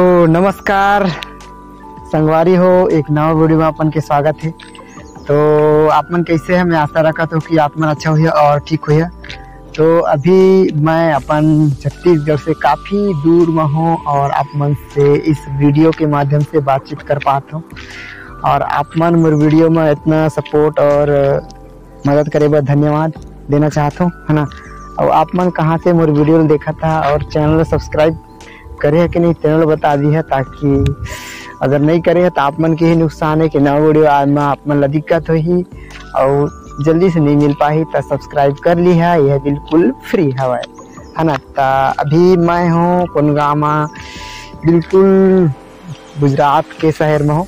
तो नमस्कार संगवारी हो, एक नवा वीडियो में आपन के स्वागत है। तो आपमन कैसे है, मैं आशा रखा तो कि आपमन अच्छा हुई और ठीक हुई। तो अभी मैं अपन छत्तीसगढ़ से काफ़ी दूर में हूँ और आपमन से इस वीडियो के माध्यम से बातचीत कर पाता हूँ और आपमन मेरे वीडियो में इतना सपोर्ट और मदद करे बर धन्यवाद देना चाहता हूँ, है ना। और आपमन कहाँ से मोर वीडियो देखा था और चैनल सब्सक्राइब करे है कि नहीं, चैनल बता दी है, ताकि अगर नहीं करे है तो आपमन के ही नुकसान है कि नया वीडियो आज में आपमन ला दिक्कत होगी और जल्दी से नहीं मिल पाही। तो सब्सक्राइब कर ली है, यह बिल्कुल फ्री हवा है ना। तो अभी मैं हूँ कोनगामा, बिल्कुल गुजरात के शहर में हूँ,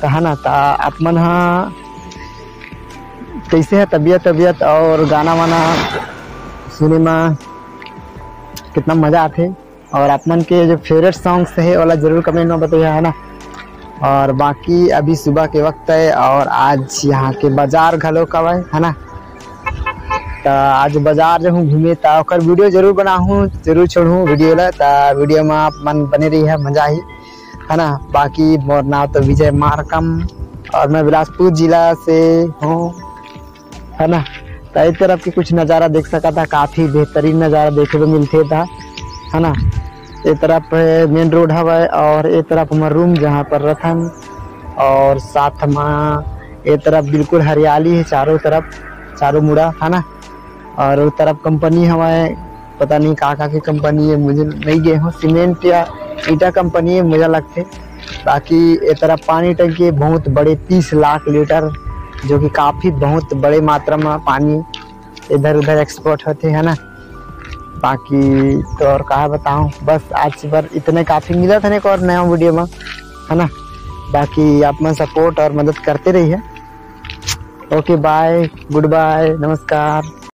तो है ना। तो आपमन हाँ कैसे है, तबीयत और गाना वाना सुने में कितना मज़ा आते और आपमन के जो फेवरेट सॉन्ग्स है वाला ज़रूर कमेंट में बताइए, है ना। और बाकी अभी सुबह के वक्त है और आज यहाँ के बाज़ार घलो कब है ना। तो आज बाज़ार जो हूँ घूमे तो और वीडियो जरूर बनाऊँ, जरूर छोड़ूँ वीडियो ला। तो वीडियो में आप मन बने रही है, मज़ा ही है ना। बाकी मोर नाम तो विजय मार्कम और मैं बिलासपुर जिला से हूँ, है ना। तो इस तरफ के कुछ नज़ारा देख सका था, काफ़ी बेहतरीन नज़ारा देखने को मिलते था, है ना। ये तरफ मेन रोड हवा और ये तरफ हमारा रूम जहाँ पर रथन और साथ में ये तरफ बिल्कुल हरियाली है चारों तरफ, चारों मुड़ा, है ना। और वो तरफ कंपनी हवा, पता नहीं काका की कंपनी है, मुझे नहीं गए हो, सीमेंट या ईटा कंपनी है मुझे लगते। बाकी ये तरफ पानी टंकी बहुत बड़े 30 लाख लीटर, जो कि काफ़ी बहुत बड़े मात्रा में पानी इधर उधर एक्सपोर्ट होते, है ना। बाकी तो और कहा बताऊं, बस आज पर इतने काफ़ी मिला था एक और नया वीडियो में, है ना। बाकी आप में सपोर्ट और मदद करते रहिए। ओके, बाय, गुड बाय, नमस्कार।